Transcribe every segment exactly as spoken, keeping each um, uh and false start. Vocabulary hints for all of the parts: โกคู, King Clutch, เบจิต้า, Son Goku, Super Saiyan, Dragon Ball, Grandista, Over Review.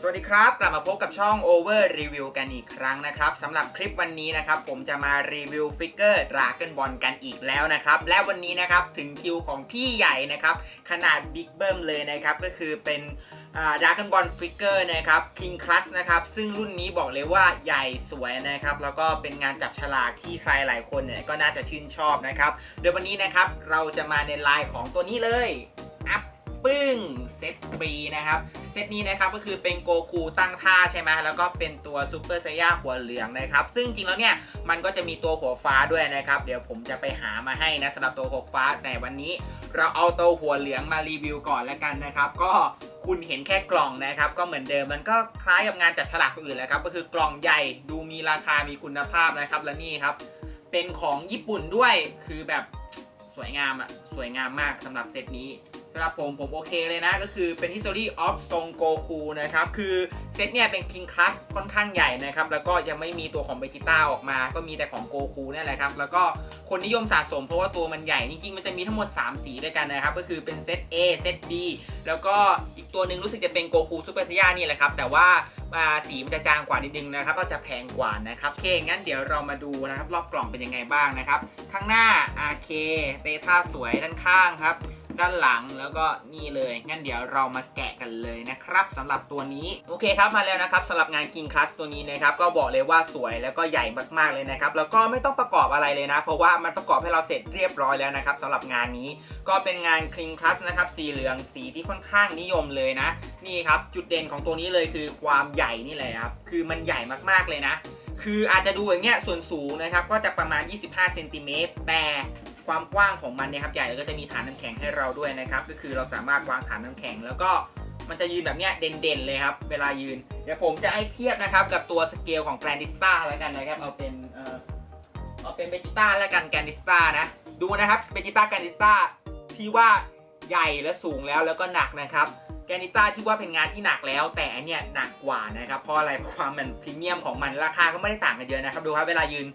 สวัสดีครับกลับมาพบกับช่อง Over Review กันอีกครั้งนะครับสำหรับคลิปวันนี้นะครับผมจะมารีวิวฟิกเกอร์ดราก้อนบอลกันอีกแล้วนะครับและวันนี้นะครับถึงคิวของพี่ใหญ่นะครับขนาดบิ๊กเบิ้มเลยนะครับก็คือเป็นดราก้อนบอลฟิกเกอร์นะครับ King Clutch นะครับซึ่งรุ่นนี้บอกเลยว่าใหญ่สวยนะครับแล้วก็เป็นงานจับฉลากที่ใครหลายคนเนี่ยก็น่าจะชื่นชอบนะครับโดยวันนี้นะครับเราจะมาในลายของตัวนี้เลยอัพปึ้งเซตบีนะครับเซตนี้นะครับก็คือเป็นโกคูตั้งท่าใช่ไหมแล้วก็เป็นตัวซูเปอร์ไซย่าหัวเหลืองนะครับซึ่งจริงแล้วเนี่ยมันก็จะมีตัวหัวฟ้าด้วยนะครับเดี๋ยวผมจะไปหามาให้นะสำหรับตัวหัวฟ้าในวันนี้เราเอาตัวหัวเหลืองมารีวิวก่อนแล้วกันนะครับก็คุณเห็นแค่กล่องนะครับก็เหมือนเดิมมันก็คล้ายกับงานจัดฉลากอื่นแล้วครับก็คือกล่องใหญ่ดูมีราคามีคุณภาพนะครับและนี่ครับเป็นของญี่ปุ่นด้วยคือแบบสวยงามอะสวยงามมากสำหรับเซตนี้สำหรับผมผมโอเคเลยนะก็คือเป็น History of Son Goku นะครับคือเซตเนี่ยเป็น King Clutch ค่อนข้างใหญ่นะครับแล้วก็ยังไม่มีตัวของเบจิต้าออกมาก็มีแต่ของโกคูนี่แหละครับแล้วก็คนนิยมสะสมเพราะว่าตัวมันใหญ่จริงๆมันจะมีทั้งหมดสามสีด้วยกันนะครับก็คือเป็นเซต A เซต B แล้วก็อีกตัวหนึ่งรู้สึกจะเป็นโกคูซูเปอร์ไซย่านี่แหละครับแต่ว่าสีมันจะจางกว่านิดนึงนะครับก็จะแพงกว่านะครับโอเคงั้นเดี๋ยวเรามาดูนะครับรอบกล่องเป็นยังไงบ้างนะครับข้างหน้า อาร์ เค เตท่าสวยด้านข้างครับด้านหลังแล้วก็นี่เลยงั้นเดี๋ยวเรามาแกะกันเลยนะครับสำหรับตัวนี้โอเคครับมาแล้วนะครับสำหรับงาน King Clutch ตัวนี้นะครับก็บอกเลยว่าสวยแล้วก็ใหญ่มากๆเลยนะครับแล้วก็ไม่ต้องประกอบอะไรเลยนะเพราะว่ามันประกอบให้เราเสร็จเรียบร้อยแล้วนะครับสำหรับงานนี้ก็เป็นงาน King Clutch นะครับสีเหลืองสีที่ค่อนข้างนิยมเลยนะนี่ครับจุดเด่นของตัวนี้เลยคือความใหญ่นี่แหละครับคือมันใหญ่มากๆเลยนะคืออาจจะดูอย่างเงี้ยส่วนสูงนะครับก็จะประมาณยี่สิบห้าเซนติเมตรแต่ความกว้างของมันเนี่ยครับใหญ่แล้วก็จะมีฐานน้ำแข็งให้เราด้วยนะครับก็คือเราสามารถวางฐานน้ำแข็งแล้วก็มันจะยืนแบบเนี้ยเด่นๆเลยครับเวลายืนเดี๋ยวผมจะให้เทียบนะครับกับตัวสเกลของแกรนดิสต้าแล้วกันนะครับเอาเป็นเออเอาเป็นเบจิต้าแล้วกันแกรนดิสต้านะดูนะครับเบจิต้าแกรนดิสต้าที่ว่าใหญ่และสูงแล้วแล้วก็หนักนะครับแกรนดิสต้าที่ว่าเป็นงานที่หนักแล้วแต่อันเนี้ยหนักกว่านะครับเพราะอะไรเพราะความมันพรีเมียมของมันราคาก็ไม่ได้ต่างกันเยอะนะครับดูครับเวลายืน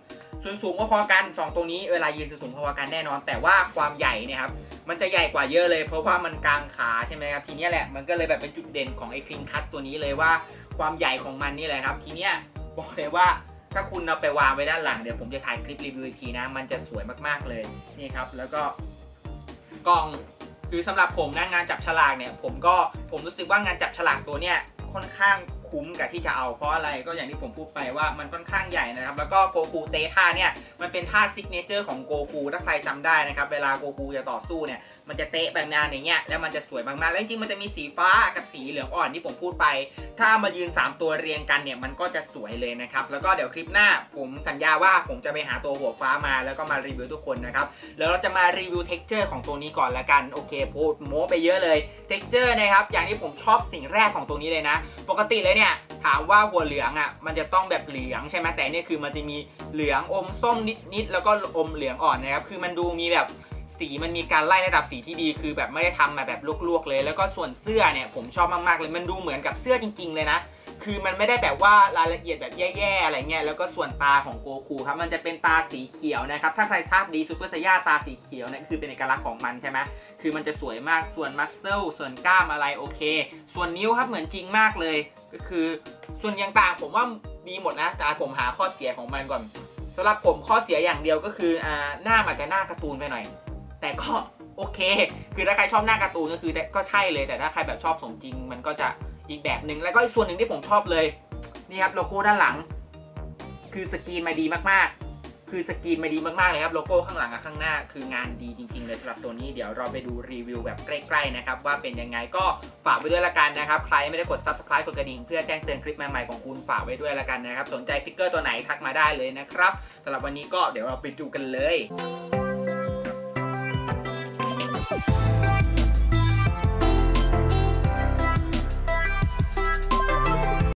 ส่วนสูงก็พอกันสองตัวนี้เวลายืนสูงพอกันแน่นอนแต่ว่าความใหญ่เนี่ยครับมันจะใหญ่กว่าเยอะเลยเพราะว่ามันกลางขาใช่ไหมครับทีนี้แหละมันก็เลยแบบเป็นจุดเด่นของไอ้คิงคัตตัวนี้เลยว่าความใหญ่ของมันนี่แหละครับทีเนี้ยบอกเลยว่าถ้าคุณเอาไปวางไว้ด้านหลังเดี๋ยวผมจะถ่ายคลิปรีวิวอีกทีนะมันจะสวยมากๆเลยนี่ครับแล้วก็กล่องคือสำหรับผมนะงานจับฉลากเนี่ยผมก็ผมรู้สึกว่างานจับฉลากตัวเนี้ยค่อนข้างคุ้มกับที่จะเอาเพราะอะไรก็อย่างที่ผมพูดไปว่ามันค่อนข้างใหญ่นะครับแล้วก็โกคูเตท่าเนี่ยมันเป็นท่าซิกเนเจอร์ของโกคูถ้าใครจำได้นะครับเวลาโกคูจะต่อสู้เนี่ยมันจะเตะแบบนานอย่างเงี้ยแล้วมันจะสวยมากๆแล้วจริงๆมันจะมีสีฟ้ากับสีเหลืองอ่อนที่ผมพูดไปถ้ามายืนสามตัวเรียงกันเนี่ยมันก็จะสวยเลยนะครับแล้วก็เดี๋ยวคลิปหน้าผมสัญญาว่าผมจะไปหาตัวหัวฟ้ามาแล้วก็มารีวิวทุกคนนะครับแล้วเราจะมารีวิวเท็กเจอร์ของตัวนี้ก่อนละกันโอเคพูดโม้ไปเยอะเลยเท็กเจอร์นะครับอย่างที่ผมชอบสิ่งแรกของตัวนี้เลยนะปกติเลยเนี่ยถามว่าหัวเหลืองอ่ะมันจะต้องแบบเหลืองใช่ไหมแต่เนี่ยคือมันจะมีเหลืองอมส้มนิดๆแล้วก็อมเหลืองอ่อนนะครับคือมันดูมีแบบสีมันมีการไล่ระดับสีที่ดีคือแบบไม่ได้ทำมาแบบลวกๆเลยแล้วก็ส่วนเสื้อเนี่ยผมชอบมากๆเลยมันดูเหมือนกับเสื้อจริงๆเลยนะคือมันไม่ได้แบบว่ารายละเอียดแบบแย่ๆอะไรเงี้ยแล้วก็ส่วนตาของโกคูครับมันจะเป็นตาสีเขียวนะครับถ้าใครทราบดีซูเปอร์ไซย่าตาสีเขียวเนี่ยคือเป็นเอกลักษณ์ของมันใช่ไหมคือมันจะสวยมากส่วนมัสเซิลส่วนกล้ามอะไรโอเคส่วนนิ้วครับเหมือนจริงมากเลยก็คือส่วนอย่างต่างผมว่าดีหมดนะแต่ผมหาข้อเสียของมันก่อนสำหรับผมข้อเสียอย่างเดียวก็คืออ่าหน้ามันจะหน้าการ์ตูนไปหน่อยแต่ก็โอเคคือถ้าใครชอบหน้าการ์ตูนก็คือก็ใช่เลยแต่ถ้าใครแบบชอบสมจริงมันก็จะอีกแบบหนึ่งแล้วก็อีกส่วนหนึ่งที่ผมชอบเลยนี่ครับโลโก้ด้านหลังคือสกรีนมาดีมากๆคือสกรีนมาดีมากๆเลยครับโลโก้ข้างหลังกับข้างหน้าคืองานดีจริงๆเลยสำหรับตัวนี้เดี๋ยวเราไปดูรีวิวแบบใกล้ๆนะครับว่าเป็นยังไงก็ฝากไว้ด้วยละกันนะครับใครไม่ได้กด ซับสไครบ์ กดกระดิ่งเพื่อแจ้งเตือนคลิปใหม่ๆของคุณฝากไว้ด้วยละกันนะครับสนใจฟิกเกอร์ตัวไหนทักมาได้เลยนะครับสำหรับวันนี้ก็เดี๋ยวเราไปดูกันเลย